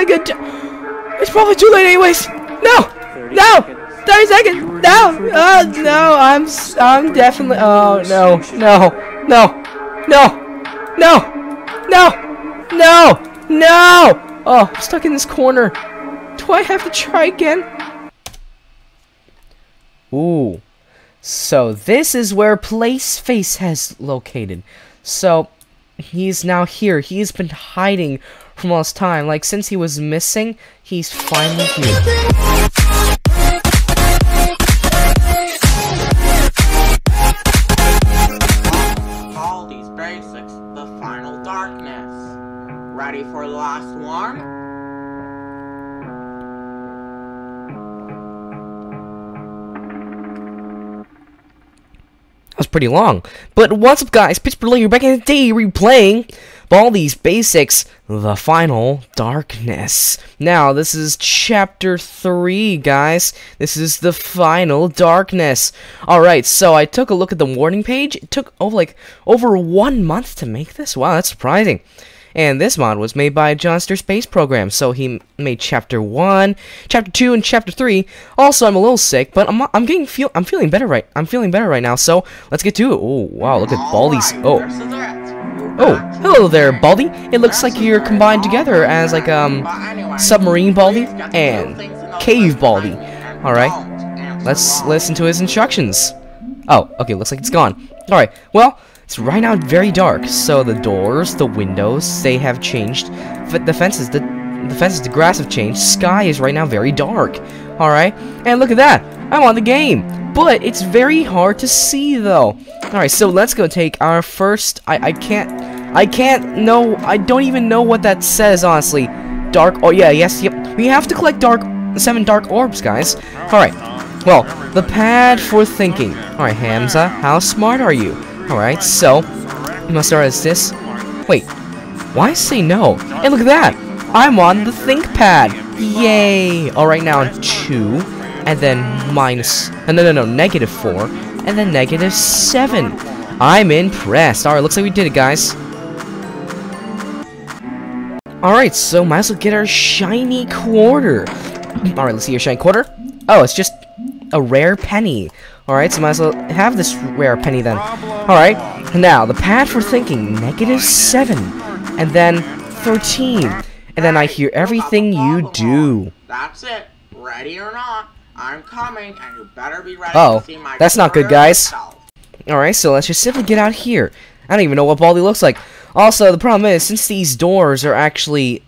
my good job. It's probably too late anyways. No! No! 30 seconds! No! Oh, no, I'm definitely... Oh, no. No. No. No. No. No. No. No. Oh, I'm stuck in this corner. Do I have to try again? Ooh. So, this is where Placeface has located. So, he's now here. He's been hiding from all this time. Like, since he was missing, he's finally here. Ready for the last one? That was pretty long. But what's up, guys? PghLFilms, back in the day, replaying Baldi's Basics: The Final Darkness. Now, this is Chapter 3, guys. This is The Final Darkness. Alright, so I took a look at the warning page. It took, over 1 month to make this? Wow, that's surprising. And this mod was made by Johnster Space Program, so he made Chapter 1, Chapter 2, and Chapter 3. Also, I'm a little sick, but I'm feeling better right now. So let's get to it. Oh wow, look at Baldi's. Oh, hello there, Baldi. It looks like you're combined together as like submarine Baldi and cave Baldi. All right, let's listen to his instructions. Oh, okay, looks like it's gone. All right, well. It's right now very dark, so the doors, the windows, they have changed. The fences, the grass have changed. Sky is right now very dark. Alright, and look at that. I'm on the game, but it's very hard to see though. Alright, so let's go take our first... I don't even know what that says, honestly. Dark... Oh, yeah, yes, yep. We have to collect 7 dark orbs, guys. Alright, well, the pad for thinking. Alright, Hamza, how smart are you? Alright, so, we must start as this. Wait, why say no? Hey, look at that! I'm on the ThinkPad! Yay! Alright, now 2, and then minus... -4, and then -7. I'm impressed. Alright, looks like we did it, guys. Alright, so might as well get our shiny quarter. Alright, let's see your shiny quarter. Oh, it's just a rare penny. Alright, so might as well have this rare penny then. Alright, now, the pad for thinking, -7, and then 13, and then I hear everything you do. That's it, ready or not, I'm coming, and you better be ready to see my... Oh, that's not good, guys. Alright, so let's just simply get out here. I don't even know what Baldi looks like. Also, the problem is, since these doors are actually,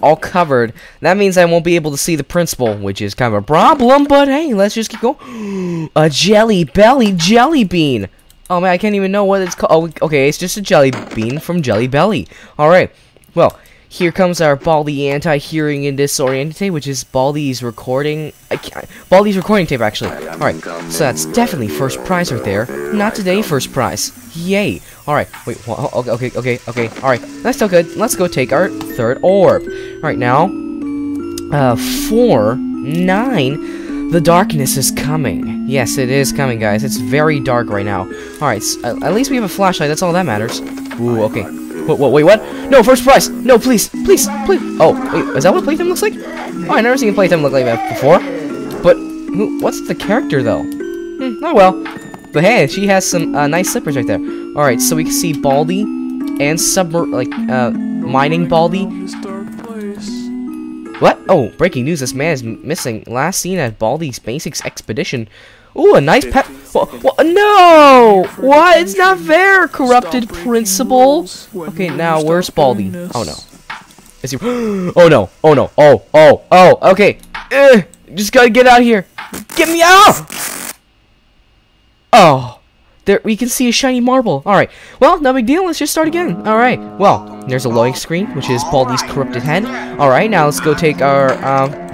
all covered, that means I won't be able to see the principal, which is kind of a problem, but hey, let's just keep going. A Jelly Belly jelly bean. Oh man, I can't even know what it's called. Oh, okay, it's just a jelly bean from Jelly Belly. Alright, well, here comes our Baldi anti-hearing and disoriented tape, which is Baldi's recording... Baldi's recording tape, actually. Alright, so that's definitely first prize right there. Not today, first prize. Yay. Alright, wait, okay. Alright, that's still good. Let's go take our third orb. Alright, now, 4, 9, the darkness is coming. Yes, it is coming, guys. It's very dark right now. Alright, so at least we have a flashlight. That's all that matters. Ooh, okay. Wait, what? No, first prize! No, please! Oh, wait, is that what playtime looks like? Oh, I've never seen playtime look like that before. But, what's the character, though? Oh, well. But hey, she has some nice slippers right there. Alright, so we can see Baldi and mining Baldi. What? Oh, breaking news, this man is missing. Last seen at Baldi's Basics Expedition. Ooh, a nice pet. No! What? It's not fair, Corrupted Principal. Okay, now where's Baldi? Oh no. Is he? Oh no! Oh no! Oh! Okay. Just gotta get out of here. Get me out! Oh, there we can see a shiny marble. All right. Well, no big deal. Let's just start again. All right. Well, there's a loading screen, which is Baldi's corrupted head. All right. Now let's go take our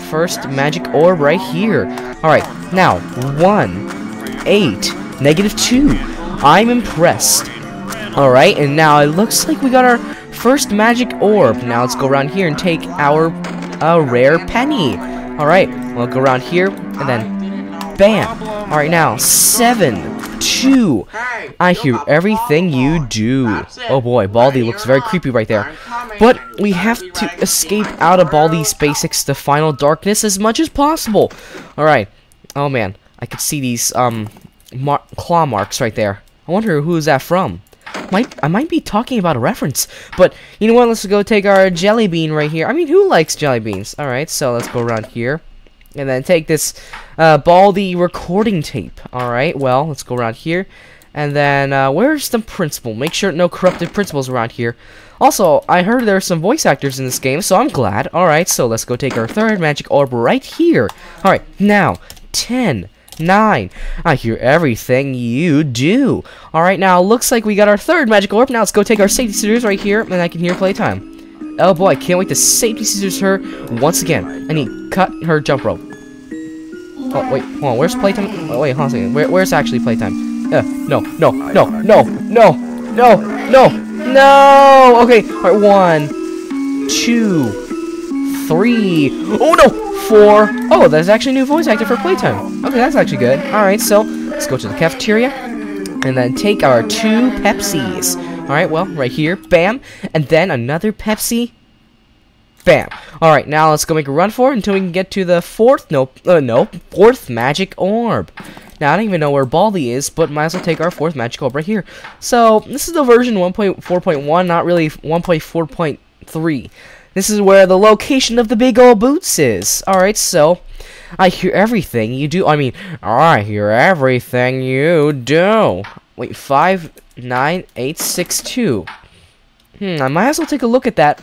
first magic orb right here. All right. Now 1, 8, -2. I'm impressed. Alright, and now it looks like we got our first magic orb. Now let's go around here and take our rare penny. Alright, we'll go around here, and then bam. Alright, now 7, too. I hear everything you do. Oh boy, Baldi looks very creepy right there. But we have to escape out of Baldi's Basics: The Final Darkness as much as possible. Alright. Oh man, I could see these claw marks right there. I wonder who is that from. I might be talking about a reference, but you know what? Let's go take our jelly bean right here. I mean, who likes jelly beans? All right, so let's go around here, and then take this Baldi recording tape. All right, well, let's go around here, and then where's the principal? Make sure no corrupted principals around here. Also, I heard there are some voice actors in this game, so I'm glad. All right, so let's go take our third magic orb right here. All right, now 10, 9. I hear everything you do. Alright, now looks like we got our third magic orb. Now let's go take our safety scissors right here, and I can hear playtime. Oh boy, I can't wait to safety scissors her once again. I need to cut her jump rope. Oh, wait, hold on, where's playtime? Oh, wait, hold on a second. Where's actually playtime? No, no, no, no, no, no, no, no! Okay, alright, 1, 2, 3. Oh no! 4. Oh, that's actually a new voice actor for playtime. Okay, that's actually good. Alright, so let's go to the cafeteria and then take our 2 Pepsis. Alright, well, right here. Bam. And then another Pepsi. Bam. Alright, now let's go make a run for it until we can get to the fourth magic orb. Now, I don't even know where Baldi is, but might as well take our 4th magic orb right here. So, this is the version 1.4.1, not really 1.4.3. This is where the location of the big old boots is. Alright, so I hear everything you do. I mean, I hear everything you do. Wait, 5, 9, 8, 6, 2. I might as well take a look at that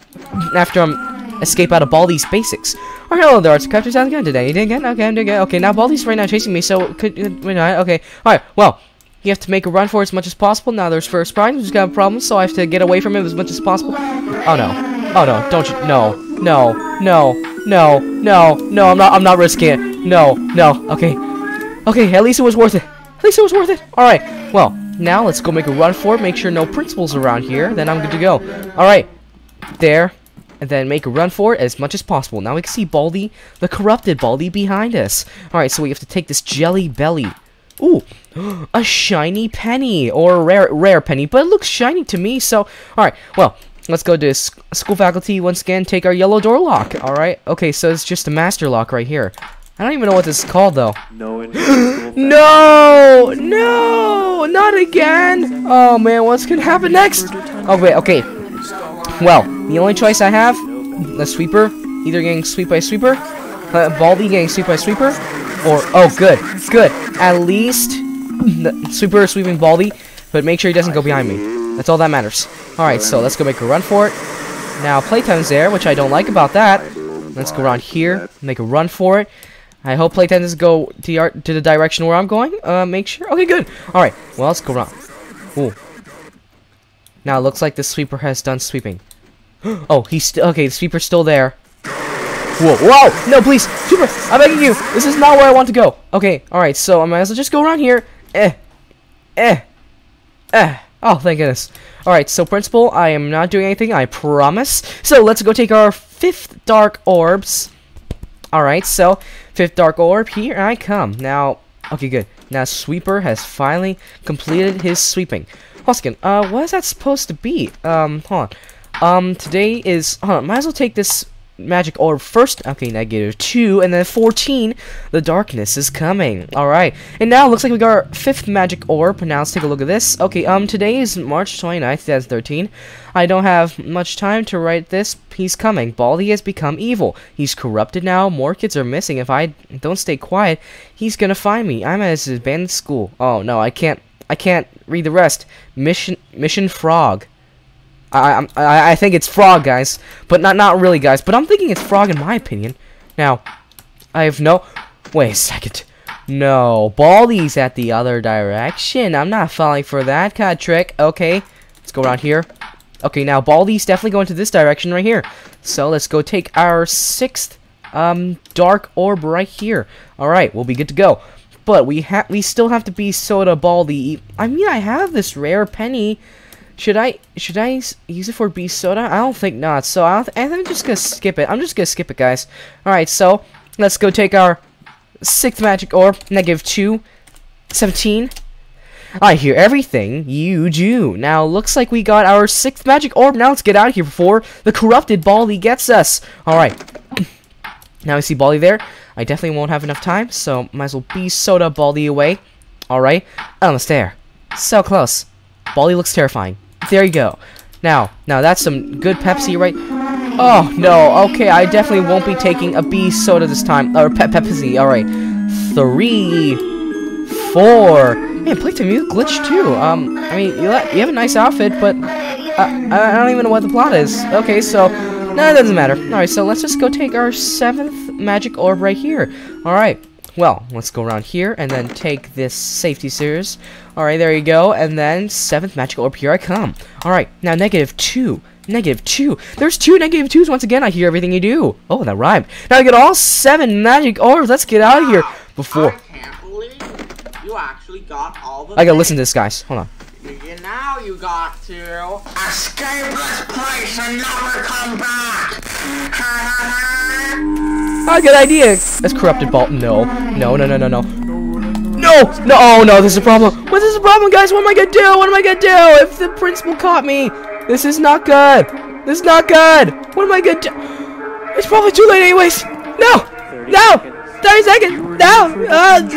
after I'm escape out of Baldi's Basics. Or hello there, Artsy Craftass. How's it going today? You did again? Okay, I'm doing good. Okay, now Baldi's right now chasing me, so could not. Okay. Alright, well, you have to make a run for it as much as possible. Now there's first prime, who's got a problem, so I have to get away from him as much as possible. Oh no. Oh no, don't you, no, no, no, no, no, no, I'm not risking it. No, no, okay. Okay, at least it was worth it. At least it was worth it. Alright, well, now let's go make a run for it, make sure no principal's around here, then I'm good to go. Alright, there, and then make a run for it as much as possible. Now we can see Baldi, the corrupted Baldi behind us. Alright, so we have to take this Jelly Belly. Ooh, a shiny penny, or a rare penny, but it looks shiny to me, so, alright, well, let's go to school faculty once again, take our yellow door lock. Alright, okay, so it's just a master lock right here. I don't even know what this is called, though. No! No! Not again! Oh, man, what's gonna happen next? Oh, wait, okay. Well, the only choice I have, the sweeper, either getting sweep by sweeper, Baldi getting sweep by sweeper, or, oh, good, good. At least, the sweeper is sweeping Baldi, but make sure he doesn't go behind me. That's all that matters. Alright, so let's go make a run for it. Now, playtime's there, which I don't like about that. Let's go around here, make a run for it. I hope playtime doesn't go to the direction where I'm going. Make sure. Okay, good. Alright, well, let's go around. Ooh. Now, it looks like the sweeper has done sweeping. Oh, he's still. Okay, the sweeper's still there. Whoa, whoa! No, please! Sweeper, I'm begging you! This is not where I want to go. Okay, alright, so I might as well just go around here. Oh, thank goodness. Alright, so Principal, I am not doing anything, I promise. So, let's go take our 5th Dark Orbs. Alright, so, 5th Dark Orb, here I come. Now, okay, good. Now, Sweeper has finally completed his sweeping. Hoskin, what is that supposed to be? Hold on. Today is, hold on, might as well take this magic orb first. Okay, -2, and then 14. The darkness is coming. All right, and now it looks like we got our 5th magic orb. Now let's take a look at this. Okay, today is March 29th, 2013. I don't have much time to write this. He's coming. Baldi has become evil. He's corrupted now. More kids are missing. If I don't stay quiet, he's gonna find me. I'm at his abandoned school. Oh no, I can't read the rest. Mission Frog. I think it's Frog, guys, but not really, guys. But I'm thinking it's Frog in my opinion. Now, I have no. Wait a second. No, Baldi's at the other direction. I'm not falling for that kind of trick. Okay, let's go around here. Okay, now Baldi's definitely going to this direction right here. So let's go take our 6th dark orb right here. All right, we'll be good to go. But we still have to be Soda Baldi. I mean, I have this rare penny. Should I use it for Beast Soda? I don't think not. So I'm just gonna skip it. I'm just gonna skip it, guys. All right, so let's go take our 6th magic orb. -2, 17. I hear everything you do. Now, looks like we got our 6th magic orb. Now, let's get out of here before the corrupted Baldi gets us. Alright. Now, I see Baldi there. I definitely won't have enough time, so might as well be soda Baldi away. Alright. Almost there. So close. Baldi looks terrifying. There you go. Now, that's some good Pepsi, right? Oh, no. Okay, I definitely won't be taking a B soda this time. Or Pepsi. Alright. 3, 4. Man, playtime, you glitched too. I mean, you have a nice outfit, but I don't even know what the plot is. Okay, so, no, it doesn't matter. Alright, so let's just go take our 7th magic orb right here. Alright. Well, let's go around here and then take this safety series. Alright, there you go. And then 7th magical orb, here I come. Alright, now -2. -2. There's 2 -2s once again. I hear everything you do. Oh, that rhymed. Now I get all 7 magic orbs. Let's get out of here before. I can't believe you actually got all the. I gotta listen to this, guys. Hold on. Now you got to escape this place and never come back. Oh, good idea. That's corrupted Balt. No. Oh no, this is a problem. What is the problem, guys? What am I gonna do? What am I gonna do if the principal caught me? This is not good. This is not good. What am I gonna do? It's probably too late, anyways. No. 30 seconds. No.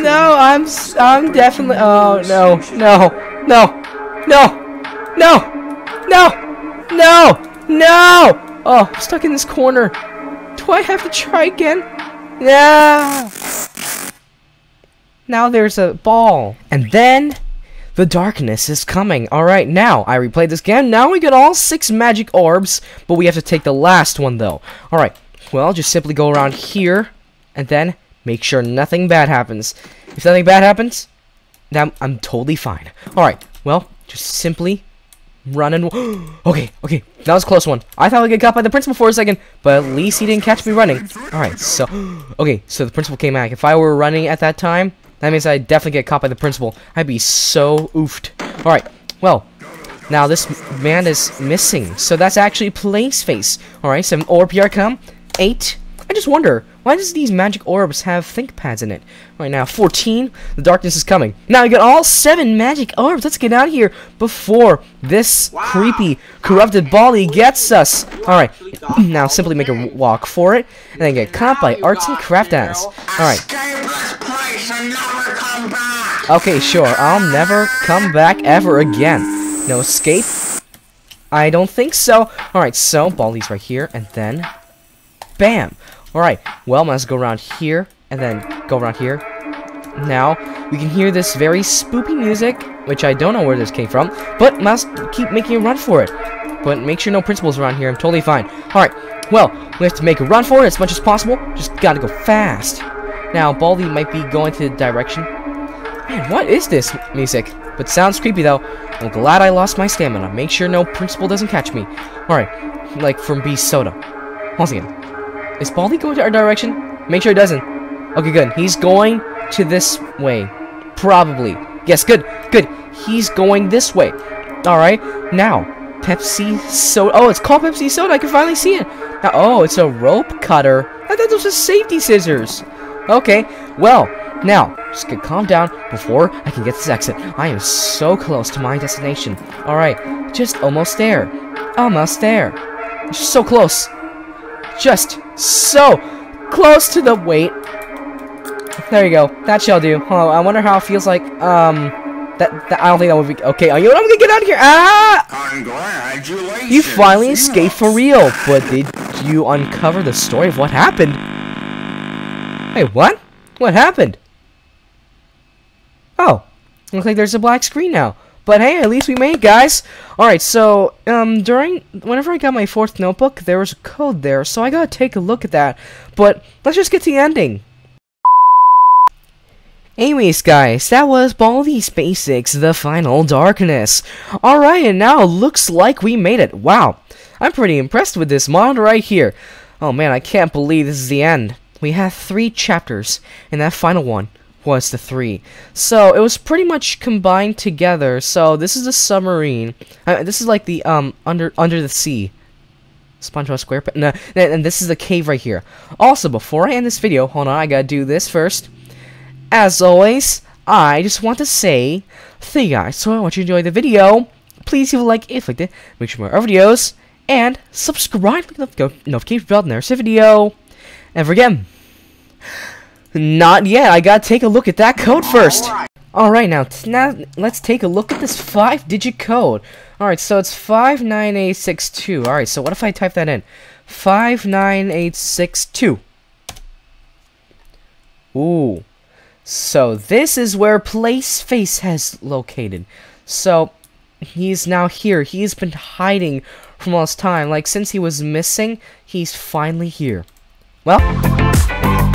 No. I'm definitely. Oh no. No. Oh, I'm stuck in this corner. Do I have to try again? No. Now there's a ball. And then the darkness is coming. Alright, now I replayed this game. Now we got all 6 magic orbs, but we have to take the last one though. Alright, well, just simply go around here and then make sure nothing bad happens. If nothing bad happens, then I'm totally fine. Alright, well, just simply run and okay, that was a close one. I thought I got caught by the principal for a second, but at least he didn't catch me running. Alright, so okay, so the principal came back. If I were running at that time, that means I'd definitely get caught by the principal. I'd be so oofed. Alright, well, now this man is missing, so that's actually Placeface. Alright, 7 orb, here I come. 8. I just wonder, why does these magic orbs have think pads in it? Alright, now 14, the darkness is coming. Now I got all 7 magic orbs. Let's get out of here before this creepy corrupted Baldi gets us. Alright, now simply make a walk for it and then get caught by Artsy Craftass. Alright. Okay, sure, I'll never come back ever again. No escape? I don't think so. Alright, so Baldi's right here and then bam! Alright, well, let's go around here and then go around here. Now, we can hear this very spoopy music, which I don't know where this came from, but must keep making a run for it. But make sure no principal's around here, I'm totally fine. Alright, well, we have to make a run for it as much as possible, just gotta go fast. Now, Baldi might be going to the direction. Man, what is this music? But sounds creepy though. I'm glad I lost my stamina. Make sure no principal doesn't catch me. Alright, like from B soda. Once again. Is Baldi going to our direction? Make sure he doesn't. Okay, good. He's going to this way. Probably. Yes, good. He's going this way. Alright, now, Pepsi soda. Oh, it's called Pepsi soda. I can finally see it. Now, oh, it's a rope cutter. I thought those were safety scissors. Okay, well, now, just get calm down before I can get this exit. I am so close to my destination. Alright, just almost there. Almost there. Just so close. Just so close to the wait. There you go. That shall do. Oh, I wonder how it feels like. That I don't think that would be okay. Are you? I'm gonna get out of here. Ah! Congratulations. You finally escaped for real. But did you uncover the story of what happened? Wait, what? What happened? Oh, looks like there's a black screen now. But hey, at least we made it, guys. Alright, so, whenever I got my 4th notebook, there was a code there, so I gotta take a look at that. But, let's just get to the ending. Anyways, guys, that was Baldi's Basics, The Final Darkness. Alright, and now it looks like we made it. Wow, I'm pretty impressed with this mod right here. Oh man, I can't believe this is the end. We have 3 chapters, and that final one was the 3. So it was pretty much combined together. So this is the submarine. This is like the under the sea. SpongeBob SquarePants. No, and this is the cave right here. Also, before I end this video, hold on, I gotta do this first. As always, I just want to say thank you guys so much for enjoying the video. Please leave a like if you liked it. Make sure more other videos and subscribe. Notification bell to never miss a video. And forget, not yet. I gotta take a look at that code first. Alright, now let's take a look at this 5-digit code. Alright, so it's 59862. Alright, so what if I type that in? 59862. Ooh. So this is where Placeface has located. So he's now here. He's been hiding from all this time. Like, since he was missing, he's finally here. Well...